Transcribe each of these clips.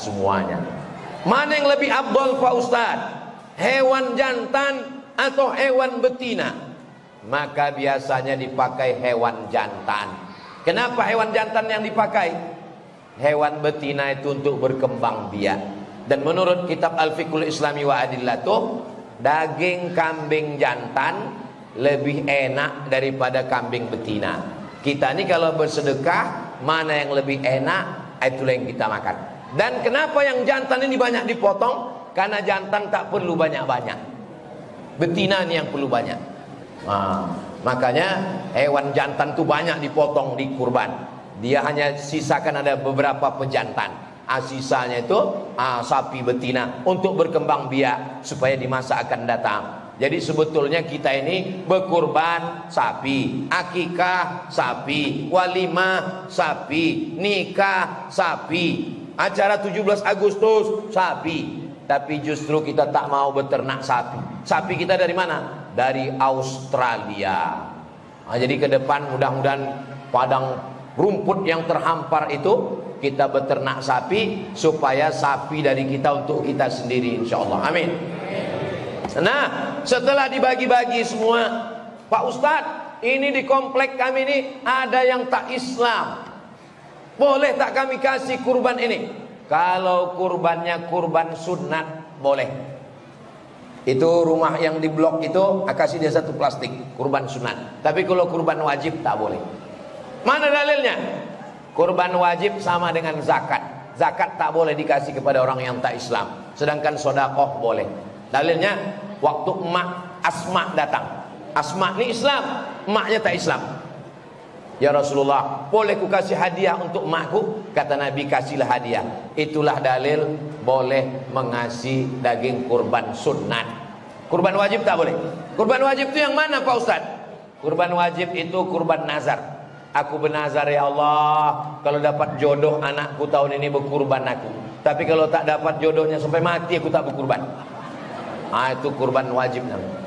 semuanya. Mana yang lebih afdal Pak Ustadz, hewan jantan atau hewan betina? Maka biasanya dipakai hewan jantan. Kenapa hewan jantan yang dipakai? Hewan betina itu untuk berkembang biak. Dan menurut kitab Al-Fiqhul Islami wa Adilatul, daging kambing jantan lebih enak daripada kambing betina. Kita ini kalau bersedekah, mana yang lebih enak, itulah yang kita makan. Dan kenapa yang jantan ini banyak dipotong? Karena jantan tak perlu banyak-banyak, betina ini yang perlu banyak. Nah, makanya hewan jantan itu banyak dipotong di kurban. Dia hanya sisakan ada beberapa pejantan. Sisanya itu sapi betina untuk berkembang biak supaya di masa akan datang. Jadi sebetulnya kita ini berkurban sapi, akikah sapi, walimah sapi, nikah sapi, acara 17 Agustus sapi. Tapi justru kita tak mau beternak sapi. Sapi kita dari mana? Dari Australia. Jadi ke depan mudah-mudahan padang rumput yang terhampar itu kita beternak sapi, supaya sapi dari kita untuk kita sendiri, insya Allah. Amin. Nah, setelah dibagi-bagi semua, Pak Ustadz, ini di komplek kami ini ada yang tak Islam, boleh tak kami kasih kurban ini? Kalau kurbannya kurban sunat, boleh. Itu rumah yang di blok itu, kasih dia satu plastik kurban sunat. Tapi kalau kurban wajib tak boleh. Mana dalilnya? Kurban wajib sama dengan zakat. Zakat tak boleh dikasih kepada orang yang tak Islam. Sedangkan sodakoh boleh. Dalilnya, waktu emak Asma datang. Asma ini Islam, emaknya tak Islam. Ya Rasulullah, boleh ku kasih hadiah untuk emakku? Kata Nabi, kasihlah hadiah. Itulah dalil boleh mengasih daging kurban sunat. Kurban wajib tak boleh. Kurban wajib itu yang mana Pak Ustadz? Kurban wajib itu kurban nazar. Aku bernazar, ya Allah, kalau dapat jodoh anakku tahun ini berkurban aku. Tapi kalau tak dapat jodohnya sampai mati aku tak berkurban. Itu kurban wajib namanya.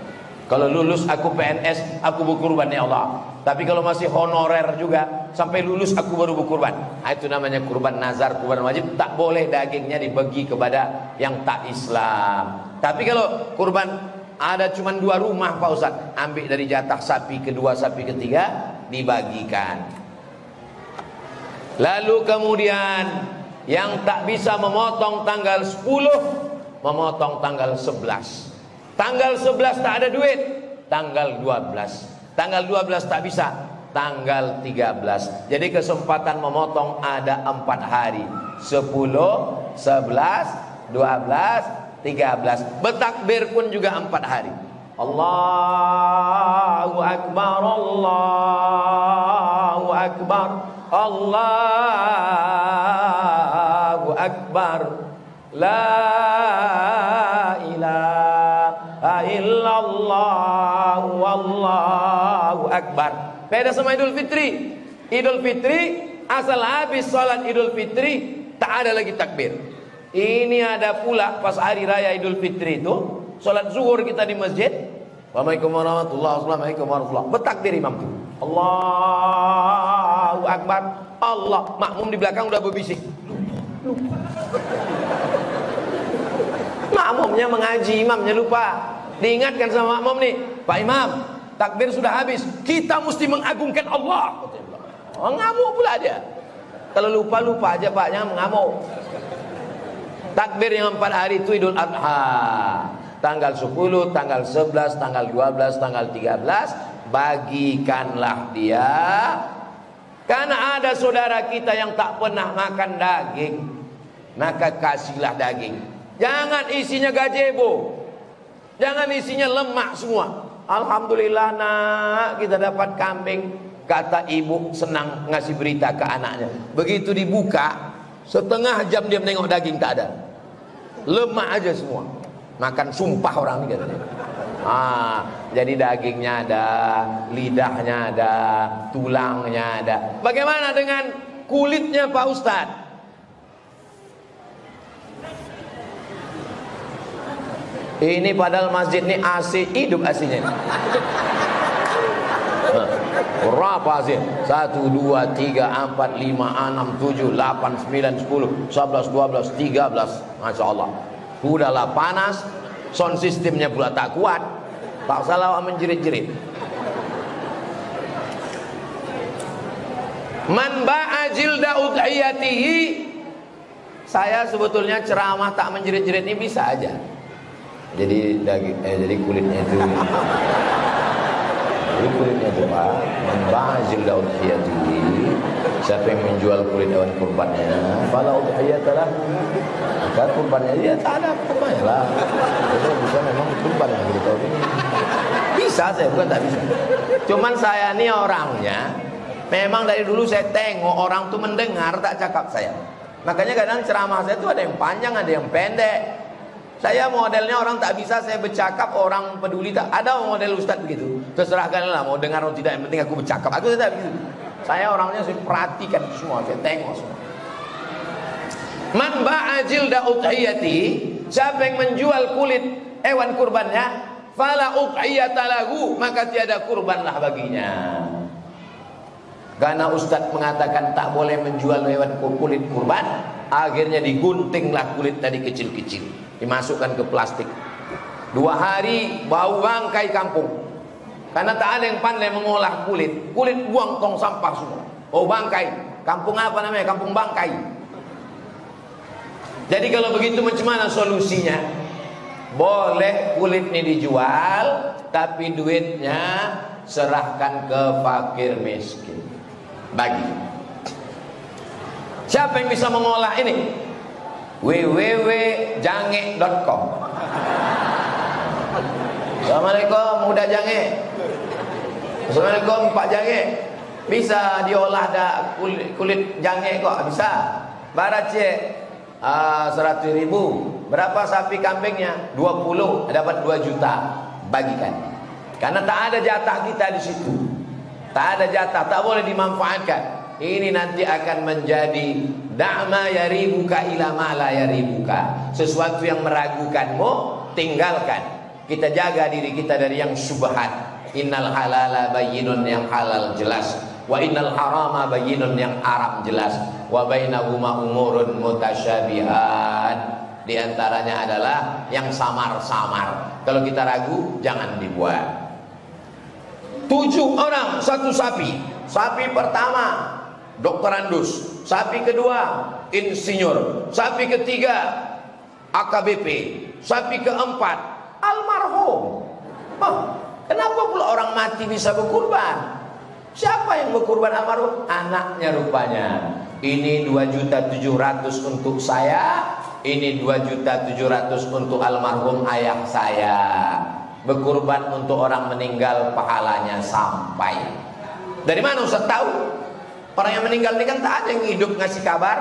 Kalau lulus aku PNS aku berkurban, ya Allah. Tapi kalau masih honorer juga sampai lulus aku baru berkurban. Itu namanya kurban nazar, kurban wajib. Tak boleh dagingnya dibagi kepada yang tak Islam. Tapi kalau kurban ada cuma 2 rumah Pak Ustadz, ambil dari jatah sapi kedua, sapi ketiga, dibagikan. Lalu kemudian yang tak bisa memotong tanggal 10, memotong tanggal 11. Tanggal 11 tak ada duit, tanggal 12. Tanggal 12 tak bisa, tanggal 13. Jadi kesempatan memotong ada 4 hari. 10, 11, 12, 13. Bertakbir pun juga 4 hari. Allahu Akbar, Allahu Akbar, Allahu Akbar, la ilaha illallah, wallahu akbar. Beda sama Idul Fitri. Idul Fitri asal habis salat Idul Fitri tak ada lagi takbir. Ini ada pula pas hari raya Idul Fitri itu. Salat zuhur kita di masjid. Assalamualaikum warahmatullahi wabarakatuh. Assalamualaikum warahmatullahi wabarakatuh. Bertakbir imam itu. Allahu Akbar. Allah. Makmum di belakang udah berbisik. Lupa. Makmumnya mengaji, imamnya lupa. Diingatkan sama makmum nih, Pak Imam, takbir sudah habis. Kita mesti mengagungkan Allah. Ngamuk pula dia. Kalau lupa-lupa aja Paknya mengamuk. Takbir yang 4 hari itu Idul Adha. Tanggal 10, tanggal 11, tanggal 12, tanggal 13. Bagikanlah dia. Karena ada saudara kita yang tak pernah makan daging, maka kasihlah daging. Jangan isinya gazebo, jangan isinya lemak semua. Alhamdulillah nak, kita dapat kambing. Kata ibu senang ngasih berita ke anaknya. Begitu dibuka, setengah jam dia menengok daging tak ada, lemak aja semua. Makan sumpah orang ini katanya. Jadi dagingnya ada, lidahnya ada, tulangnya ada. Bagaimana dengan kulitnya Pak Ustadz? Ini padahal masjid ini AC, hidup AC-nya. berapa sih? 1, 2, 3, 4, 5, 6, 7, 8, 9, 10, 11, 12, 13. Masya Allah. Udahlah panas, sound sistemnya pula tak kuat, tak salah menjerit-jerit. Man ba'a jilda udhiyatihi. Saya sebetulnya ceramah tak menjerit-jerit ini bisa aja. Jadi kulitnya itu. Jadi kulitnya itu Pak, man ba'a jilda udhiyatihi. Siapa yang menjual kulit hewan kurbannya, fala udhiyatalah. Kan kurbannya dia tak ada apa-apanya lah. Jadi bisa memang kurban yang beritahu ini. Bisa saya, bukan tak bisa. Cuman saya ini orangnya, memang dari dulu saya tengok orang tuh mendengar tak cakap saya. Makanya kadang ceramah saya tuh ada yang panjang, ada yang pendek. Saya modelnya orang tak bisa saya bercakap, orang peduli tak. Ada model ustadz begitu. Terserah kalian lah mau dengar atau tidak, yang penting aku bercakap. Aku tidak begitu. Saya orangnya saya perhatikan semua, saya tengok semua. Man ba'a jilda udhiyati, siapa yang menjual kulit hewan kurbannya, fala udhiyata lahu, maka tiada kurbanlah baginya. Karena ustadz mengatakan tak boleh menjual hewan kulit kurban, akhirnya diguntinglah kulit tadi kecil-kecil, dimasukkan ke plastik. 2 hari bau bangkai kampung. Karena tak ada yang pandai mengolah kulit, kulit buang tong sampah semua. Bau bangkai. Kampung apa namanya? Kampung bangkai. Jadi kalau begitu macam mana solusinya? Boleh kulit ini dijual, tapi duitnya serahkan ke fakir miskin. Bagi. Siapa yang bisa mengolah ini? www.jange.com. Assalamualaikum muda jange. Assalamualaikum Pak Jange. Bisa diolah dah kulit jange kok, bisa. Bara cek 100.000. Berapa sapi kambingnya? 20. Dapat 2 juta. Bagikan. Karena tak ada jatah kita di situ. Tak ada jatah, tak boleh dimanfaatkan. Ini nanti akan menjadi da'ma yaribuka ila ma la yaribuka. Sesuatu yang meragukanmu tinggalkan. Kita jaga diri kita dari yang syubhat. Innal halala bayyinun, yang halal jelas. Wa innal harama bayyinun, yang haram jelas. Wa bainahuma umurun mutasyabihat, di antaranya adalah yang samar-samar. Kalau kita ragu jangan dibuat. 7 orang satu sapi. Sapi pertama dokterandus, sapi kedua insinyur, sapi ketiga AKBP, sapi keempat almarhum. Kenapa pula orang mati bisa berkurban? Siapa yang berkurban almarhum? Anaknya rupanya. Ini 2.700.000 untuk saya, ini 2.700.000 untuk almarhum ayah saya. Berkurban untuk orang meninggal pahalanya sampai. Dari mana Ustaz tahu? Orang yang meninggal ini kan tak ada yang hidup ngasih kabar.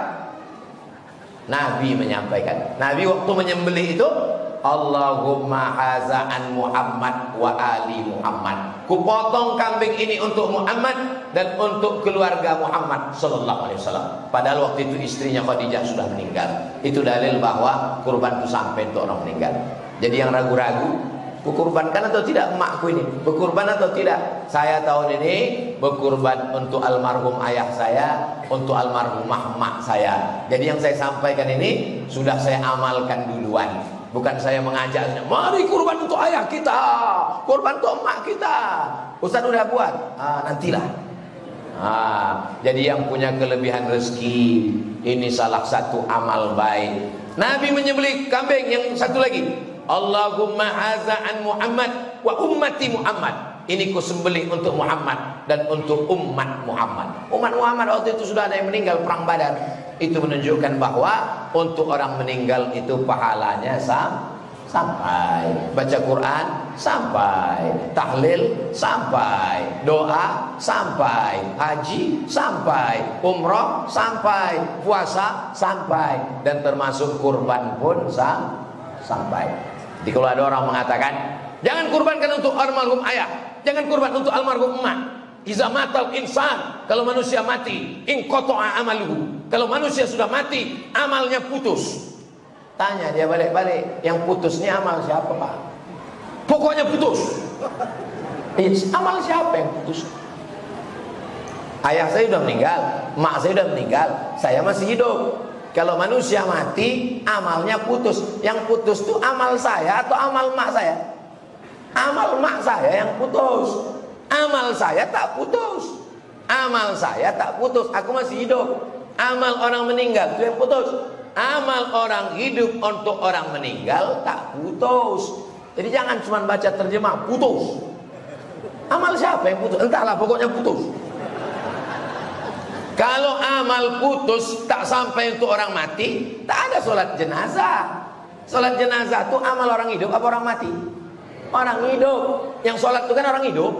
Nabi menyampaikan. Nabi waktu menyembelih itu, Allahumma haza'an Muhammad wa ali Muhammad. Kupotong kambing ini untuk Muhammad dan untuk keluarga Muhammad sallallahu alaihi wasallam. Padahal waktu itu istrinya Khadijah sudah meninggal. Itu dalil bahwa kurban itu sampai untuk orang meninggal. Jadi yang ragu-ragu, berkurbankan atau tidak emakku ini? Berkurban atau tidak? Saya tahun ini berkurban untuk almarhum ayah saya, untuk almarhumah mak saya. Jadi yang saya sampaikan ini sudah saya amalkan duluan. Bukan saya mengajaknya, mari kurban untuk ayah kita, kurban untuk emak kita. Ustaz udah buat, nantilah. Jadi yang punya kelebihan rezeki, ini salah satu amal baik. Nabi menyembelih kambing yang satu lagi. Allahumma azaan Muhammad wa ummati Muhammad. Ini ku sembelih untuk Muhammad dan untuk umat Muhammad. Umat Muhammad waktu itu sudah ada yang meninggal perang Badar. Itu menunjukkan bahwa untuk orang meninggal itu pahalanya sampai. Baca Quran sampai, tahlil sampai, doa sampai, haji sampai, umrah sampai, puasa sampai, dan termasuk kurban pun sampai. Jadi kalau ada orang mengatakan jangan kurbankan untuk almarhum ayah, jangan kurban untuk almarhum emak. Iza matal insan, kalau manusia mati, in qata'a amaluhu, kalau manusia sudah mati amalnya putus. Tanya dia balik-balik, yang putus ini amal siapa Pak? Pokoknya putus. Amal siapa yang putus? Ayah saya sudah meninggal, mak saya sudah meninggal, saya masih hidup. Kalau manusia mati, amalnya putus. Yang putus itu amal saya atau amal mak saya? Amal mak saya yang putus. Amal saya tak putus. Amal saya tak putus, aku masih hidup. Amal orang meninggal itu yang putus. Amal orang hidup untuk orang meninggal tak putus. Jadi jangan cuma baca terjemah putus. Amal siapa yang putus? Entahlah, pokoknya putus. Kalau amal putus tak sampai untuk orang mati, tak ada sholat jenazah. Sholat jenazah itu amal orang hidup apa orang mati? Orang hidup. Yang sholat itu kan orang hidup.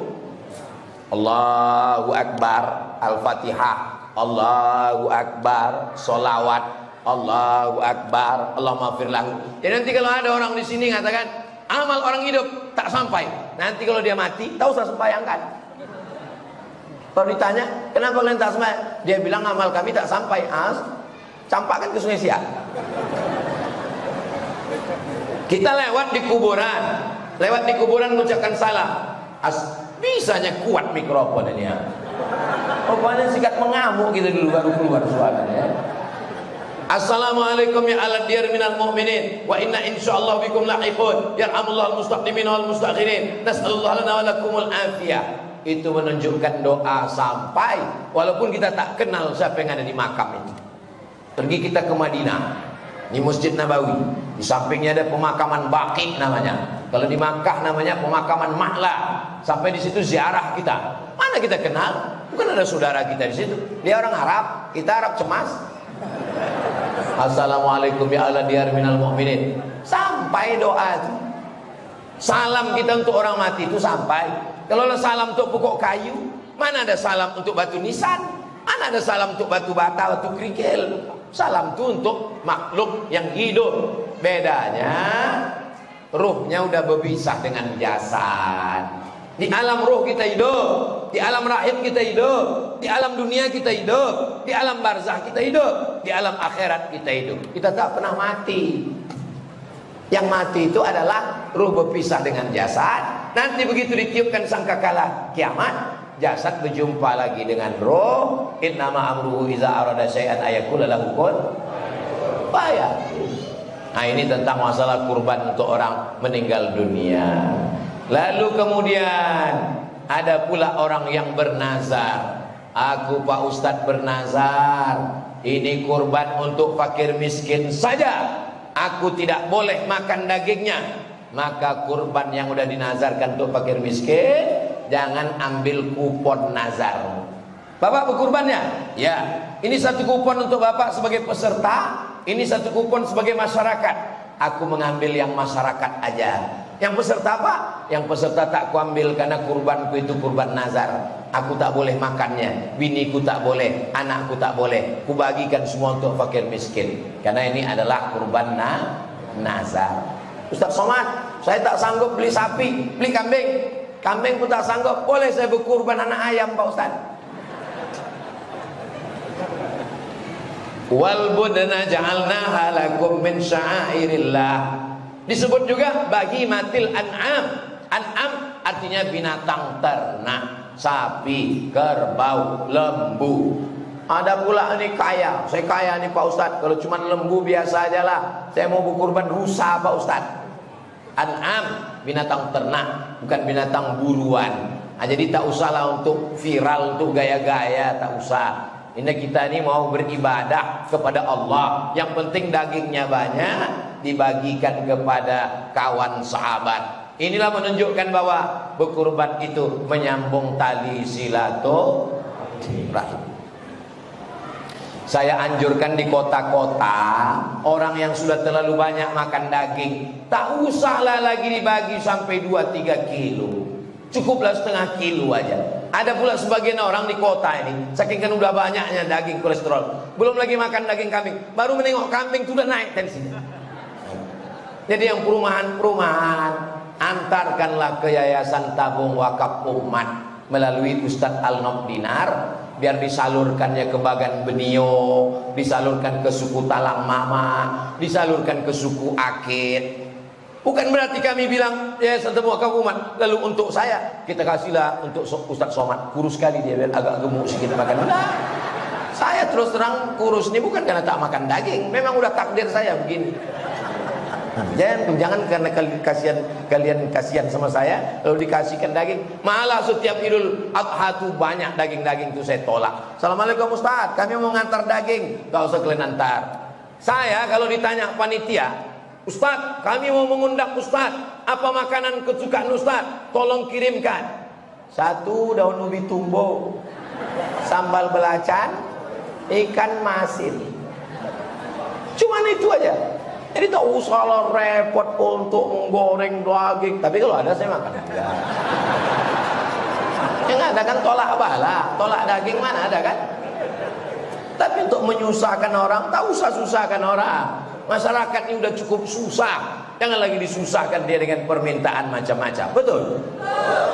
Allahu Akbar, Al-Fatihah, Allahu Akbar, sholawat, Allahu Akbar, Allahumma ghfir lahu. Jadi nanti kalau ada orang di sini mengatakan amal orang hidup tak sampai, nanti kalau dia mati, tak usah sembayangkan. Kalau ditanya, kenapa kalian tak sembahyang? Dia bilang amal kami tak sampai. Campakkan ke sungai Sia. Kita lewat di kuburan, mengucapkan salam. Bisanya kuat mikrofon ini ya. Pokoknya sikat mengamuk gitu dulu baru keluar suaranya. Assalamualaikum ya ala diyar minal mu'minin wa inna insyaallah bikum lahiqun yarhamullah al-mustaqdimin wal mustakhirin nas'alullah lana wa lakumul afiyah. Itu menunjukkan doa sampai, walaupun kita tak kenal siapa yang ada di makam itu. Pergi kita ke Madinah, di Masjid Nabawi, di sampingnya ada pemakaman Baqi namanya. Kalau di Makkah namanya pemakaman Mahla. Sampai di situ ziarah kita. Mana kita kenal? Bukan ada saudara kita di situ. Dia orang Arab, kita Arab cemas. Assalamualaikum ya ala diyar minal mu'minin. Sampai doa itu. Salam kita untuk orang mati itu sampai. Kalau ada salam untuk pokok kayu, mana ada salam untuk batu nisan, mana ada salam untuk batu bata, batu kerikil. Salam itu untuk makhluk yang hidup. Bedanya ruhnya udah berpisah dengan jasad. Di alam ruh kita hidup, di alam rahim kita hidup, di alam dunia kita hidup, di alam barzah kita hidup, di alam akhirat kita hidup. Kita tak pernah mati. Yang mati itu adalah ruh berpisah dengan jasad. Nanti begitu ditiupkan sangkakala kiamat, jasad berjumpa lagi dengan ruh. Innama amruhu iza arada syai'an ayakul lahu kun fayakun. Nah, ini tentang masalah kurban untuk orang meninggal dunia. Lalu kemudian ada pula orang yang bernazar. Aku Pak Ustadz bernazar, ini kurban untuk fakir miskin saja. Aku tidak boleh makan dagingnya. Maka kurban yang udah dinazarkan untuk fakir miskin, jangan ambil kupon nazar. Bapak berkurbannya? Ya. Ini satu kupon untuk Bapak sebagai peserta, ini satu kupon sebagai masyarakat. Aku mengambil yang masyarakat aja. Yang peserta apa? Yang peserta tak kuambil karena kurbanku itu kurban nazar. Aku tak boleh makannya, biniku tak boleh, anakku tak boleh. Kubagikan semua untuk fakir miskin. Karena ini adalah kurban nazar. Ustaz Somad, saya tak sanggup beli sapi, beli kambing. Kambing pun tak sanggup, boleh saya berkurban anak ayam Pak Ustaz? Wal budna ja'alnaha lakum min sya'airillah. Disebut juga bagi matil an'am. An'am artinya binatang ternak. Sapi, kerbau, lembu. Ada pula ini kaya. Saya kaya nih Pak Ustadz. Kalau cuma lembu biasa aja lah. Saya mau berkurban rusa Pak Ustadz. An'am, binatang ternak, bukan binatang buruan. Nah, jadi tak usahlah untuk viral, untuk gaya-gaya, tak usah. Ini kita ini mau beribadah kepada Allah. Yang penting dagingnya banyak, dibagikan kepada kawan sahabat. Inilah menunjukkan bahwa berkurban itu menyambung tali silaturahim. Saya anjurkan di kota-kota, orang yang sudah terlalu banyak makan daging, tak usahlah lagi dibagi sampai 2-3 kilo. Cukuplah setengah kilo aja. Ada pula sebagian orang di kota ini, saking kan udah banyaknya daging kolesterol, belum lagi makan daging kambing, baru menengok kambing sudah naik tensinya. Jadi yang perumahan-perumahan, antarkanlah ke Yayasan Tabung Wakaf Umat melalui Ustadz Al-Nob Dinar, biar disalurkannya ke Bagan Benio, disalurkan ke suku Talang Mama, disalurkan ke suku Akid. Bukan berarti kami bilang ya Tabung Wakaf Umat lalu untuk saya kita kasihlah untuk Ustaz Somad, kurus sekali dia agak gemuk sedikit makan. Nah, saya terus terang kurus ini bukan karena tak makan daging, memang udah takdir saya begini. Jangan karena kalian kasihan sama saya lalu dikasihkan daging, malah setiap Idul Adha tuh banyak daging-daging tuh saya tolak. Assalamualaikum Ustaz, kami mau ngantar daging. Gak usah kalian antar. Saya kalau ditanya panitia, Ustaz, kami mau mengundang Ustaz, apa makanan kesukaan Ustaz? Tolong kirimkan. 1 daun ubi tumbuh, sambal belacan, ikan masin. Cuman itu aja. Jadi tak usah lah repot untuk menggoreng daging. Tapi kalau ada saya makan. Yang ada kan tolak bala, tolak daging mana ada kan? Tapi untuk menyusahkan orang, tak usah susahkan orang. Masyarakat ini udah cukup susah, jangan lagi disusahkan dia dengan permintaan macam-macam. Betul?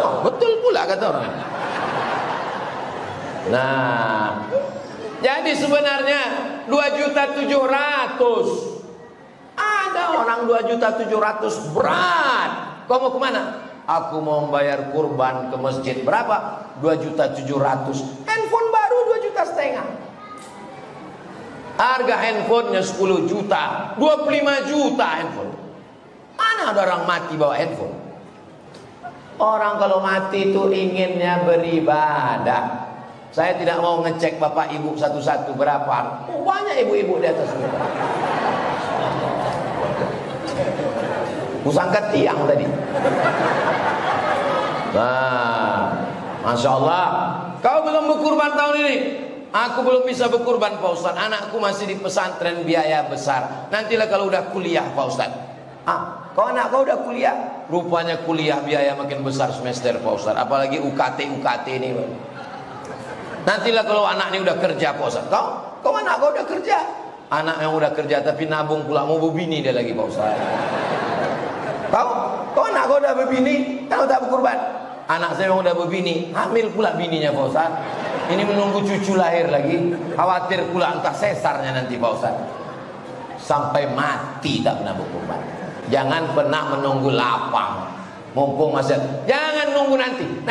Oh, betul pula kata orang. Nah, jadi sebenarnya 2.700.000 ada orang 2.700.000 berat. Kau mau kemana? Aku mau membayar kurban ke masjid. Berapa? 2.700.000. Handphone baru 2,5 juta. Harga handphonenya 10 juta, 25 juta handphone. Mana ada orang mati bawa handphone? Orang kalau mati itu inginnya beribadah. Saya tidak mau ngecek bapak ibu satu-satu berapa. Oh, banyak ibu-ibu di atas ini. Kusangka tiang tadi. Nah, Masya Allah. Kau belum berkurban tahun ini? Aku belum bisa berkurban Pak Ustaz, anakku masih di pesantren biaya besar. Nantilah kalau udah kuliah Pak Ustaz. Ah, kau anak kau udah kuliah? Rupanya kuliah biaya makin besar semester Pak Ustaz. Apalagi UKT ini. Nantilah kalau anaknya udah kerja Pak Ustaz. Kau anak kau udah kerja? Anak yang udah kerja tapi nabung pula mau berbini dia lagi Pak Ustaz. Kau anak kau udah berbini, kau tak berkurban? Anak saya yang udah berbini, hamil pula bininya Pak Ustaz. Ini menunggu cucu lahir lagi, khawatir pula entah sesarnya nanti Pak Ustaz. Sampai mati tak pernah berkurban. Jangan pernah menunggu lapang. Mumpung masih, jangan nunggu nanti.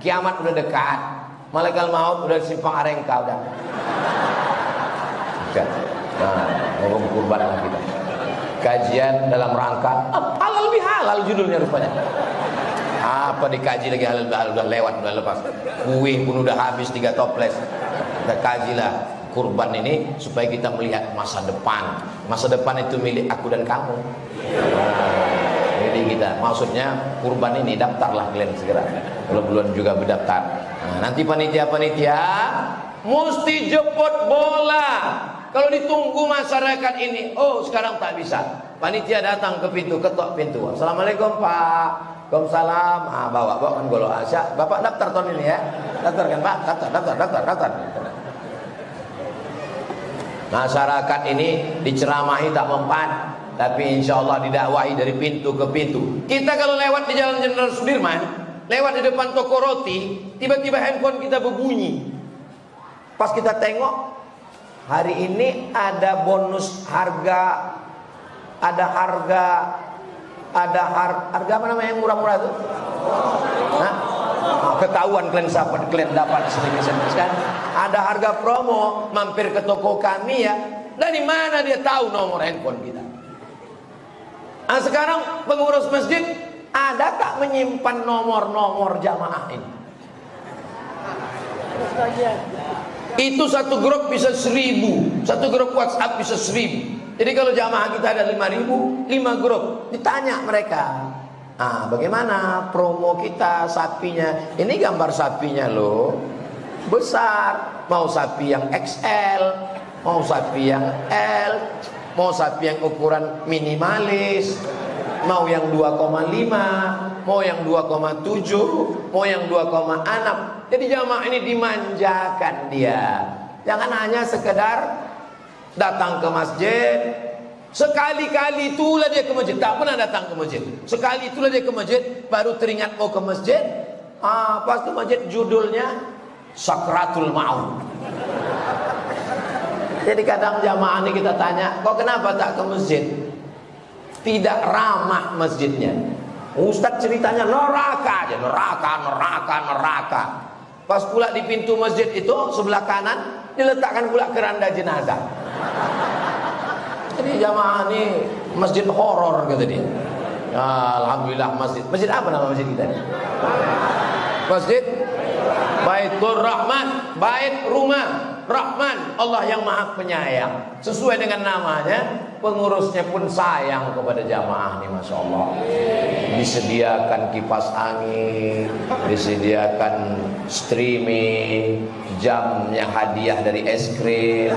Kiamat udah dekat. Malaikat maut udah simpang arengka udah. Nah, mau berkurban lagi kita. Kajian dalam rangka halal bihalal judulnya rupanya. Apa dikaji lagi halal bihalal, udah lewat, udah lepas. Kuih pun udah habis 3 toples. Kita kajilah kurban ini supaya kita melihat masa depan. Masa depan itu milik aku dan kamu. Jadi kita maksudnya kurban ini daftarlah kalian segera. Kalau belum juga berdaftar. Nah, nanti panitia-panitia mesti jemput bola. Kalau ditunggu masyarakat ini, oh sekarang tak bisa. Panitia datang ke pintu, ketok pintu. Assalamualaikum Pak. Waalaikumsalam. Ah, bawa kan golok Asya. Bapak daftar tahun ini ya. Daftar kan Pak? Daftar. Masyarakat ini diceramahi tak mempan, tapi insya Allah didakwahi dari pintu ke pintu. Kita kalau lewat di Jalan Jenderal Sudirman, lewat di depan toko roti, tiba-tiba handphone kita berbunyi. Pas kita tengok, hari ini ada bonus harga, ada harga apa namanya yang murah-murah itu? Nah, ketahuan kalian dapat SMS kan? Ada harga promo, mampir ke toko kami ya. Dari mana dia tahu nomor handphone kita? Nah, sekarang pengurus masjid ada tak menyimpan nomor-nomor jamaah ini? Itu satu grup bisa 1000, satu grup WhatsApp bisa 1000. Jadi kalau jamaah kita ada 5.000, 5 grup, ditanya mereka, ah bagaimana promo kita sapinya? Ini gambar sapinya loh, besar. Mau sapi yang XL, mau sapi yang L, mau sapi yang ukuran minimalis, mau yang 2,5, mau yang 2,7, mau yang 2,6. Jadi jamaah ini dimanjakan dia. Jangan hanya sekedar datang ke masjid sekali-kali, itulah dia ke masjid, tak pernah datang ke masjid sekali, itulah dia ke masjid, baru teringat mau ke masjid. Ah, pas ke masjid judulnya Sakratul Ma'un. Jadi kadang jamaah ini kita tanya, kok kenapa tak ke masjid? tidak ramah masjidnya. Ustadz ceritanya neraka aja, neraka. Pas pula di pintu masjid itu sebelah kanan diletakkan pula keranda jenazah. Jadi jamaah ini masjid horor kata dia. Ya, alhamdulillah masjid. Masjid apa nama masjid kita? Masjid Baiturrahman. Bait rumah, Rahman, Allah yang maha penyayang. Sesuai dengan namanya, pengurusnya pun sayang kepada jamaah nih, masya Allah. Disediakan kipas angin, disediakan streaming, jamnya hadiah dari es krim.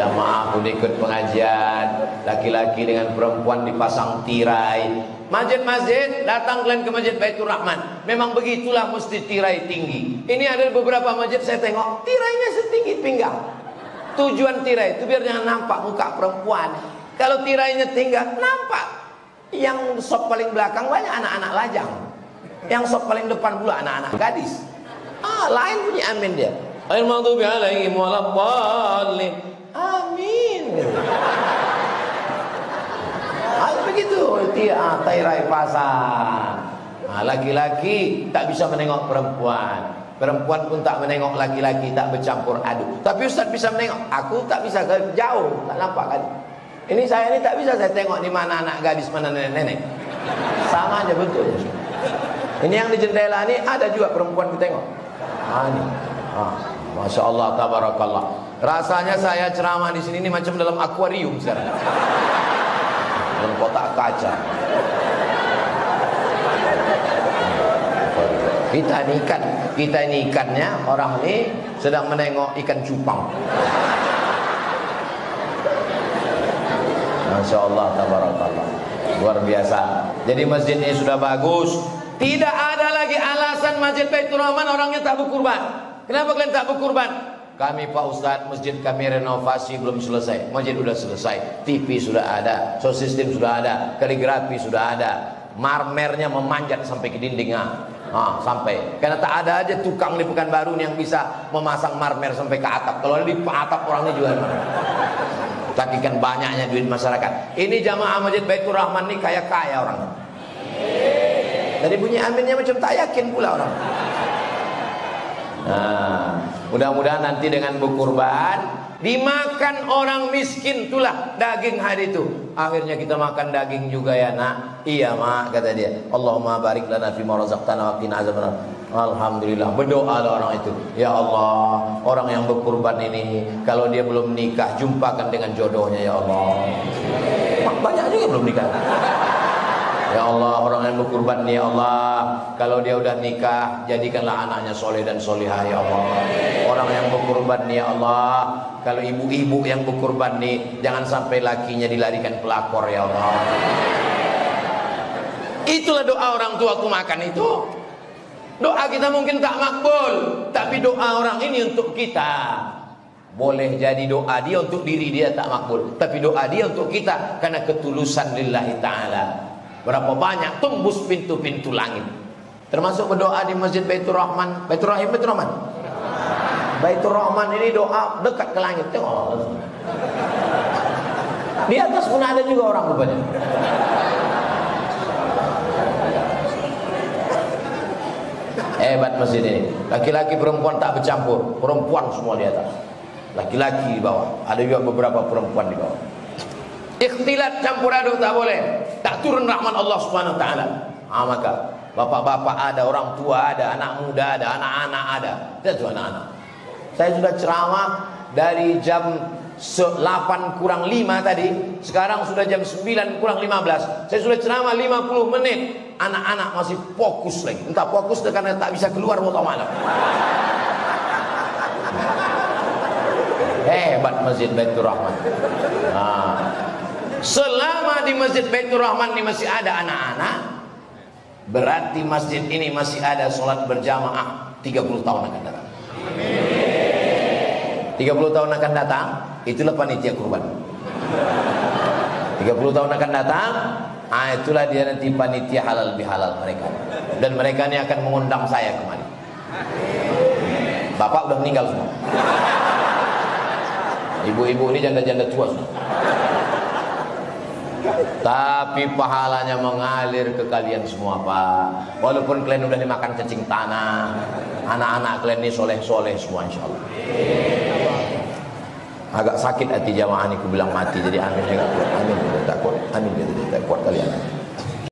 Jamaah pun ikut pengajian, laki-laki dengan perempuan dipasang tirai. Masjid-masjid, datang kalian ke Masjid Baiturrahman. Memang begitulah, mesti tirai tinggi. Ini ada beberapa masjid saya tengok, tirainya setinggi pinggang. Tujuan tirai itu biar jangan nampak muka perempuan. Kalau tirainya tinggal, nampak. Yang sop paling belakang banyak anak-anak lajang. Yang sop paling depan pula anak-anak gadis. Ah, lain punya amin dia. Amin. Begitu dia tirai pasang. Laki-laki tak bisa menengok perempuan, perempuan pun tak menengok laki-laki, tak bercampur aduk. Tapi Ustaz bisa menengok, aku tak bisa, jauh tak nampak kan. Ini saya ini tak bisa saya tengok di mana anak gadis, mana nenek-nenek. Sama aja betul. Ini yang di jendela ini ada juga perempuan ditengok. Masya Allah, tabarakallah. Rasanya saya ceramah di sini ini macam dalam akuarium sekarang. Dalam kotak kaca. Kita ini ikan, kita ini ikannya, orang ini sedang menengok ikan cupang. Masya Allah, tabarakallah. Luar biasa. Jadi masjidnya sudah bagus. Tidak ada lagi alasan Masjid Baiturrahman orangnya tak berkurban. Kenapa kalian tak berkurban? Kami Pak Ustadz, masjid kami renovasi belum selesai. Masjid sudah selesai, TV sudah ada, sound system sudah ada, kaligrafi sudah ada, marmernya memanjat sampai ke dinding. Sampai, karena tak ada aja tukang di Pekanbaru yang bisa memasang marmer sampai ke atap. Kalau di atap orangnya juga saking banyaknya duit masyarakat. Ini jamaah Masjid Baiturrahman ini kaya orang. Dari bunyi aminnya macam tak yakin pula orang. Nah, mudah-mudahan nanti dengan berkurban dimakan orang miskin, itulah daging hari itu. Akhirnya kita makan daging juga ya nak. Iya mak, kata dia. Allahumma barik lana fi ma razaqtana wa qina azabannar. Alhamdulillah, berdoa orang itu. Ya Allah, orang yang berkurban ini kalau dia belum nikah, jumpakan dengan jodohnya ya Allah. Banyak juga belum nikah. Ya Allah, orang yang berkurban ya Allah, kalau dia udah nikah, jadikanlah anaknya soleh dan solihah ya Allah. Orang yang berkurban ya Allah, kalau ibu-ibu yang berkurban nih, jangan sampai lakinya dilarikan pelakor ya Allah. Itulah doa orang tuaku makan itu. Doa kita mungkin tak makbul, tapi doa orang ini untuk kita. Boleh jadi doa dia untuk diri dia tak makbul, tapi doa dia untuk kita, karena ketulusan lillahi ta'ala. Berapa banyak tembus pintu-pintu langit. Termasuk berdoa di Masjid Baiturrahman. Baiturrahman. Baiturrahman ini doa dekat ke langit. Tengok. Di atas pun ada juga orang rupanya. Hebat masjid ini. Laki-laki perempuan tak bercampur. Perempuan semua di atas. Laki-laki di bawah. Ada juga beberapa perempuan di bawah. Ikhtilat campur aduk tak boleh. Tak turun rahmat Allah Subhanahu wa taala. Maka bapak-bapak ada, orang tua ada, anak muda ada, anak-anak ada. Itu anak-anak. Saya sudah ceramah dari jam 8 kurang 5 tadi, sekarang sudah jam 9 kurang 15. Saya sudah ceramah 50 menit. Anak-anak masih fokus lagi. Entah fokus karena tak bisa keluar mau malam. Hebat Masjid Baiturrahman. Selama di Masjid Baiturrahman ini masih ada anak-anak, berarti masjid ini masih ada sholat berjamaah 30 tahun akan datang. 30 tahun akan datang, itulah panitia kurban. 30 tahun akan datang, itulah dia nanti panitia halal bihalal mereka. Dan mereka ini akan mengundang saya kemari. Bapak udah meninggal semua. Ibu-ibu ini janda-janda tua sudah. Tapi pahalanya mengalir ke kalian semua, Pak. Walaupun kalian udah dimakan cacing tanah, anak-anak kalian ini soleh-soleh semua, insya Allah. Agak sakit hati jamaah ini, aku bilang mati, jadi amin, enggak kuat, amin, tidak kuat kalian.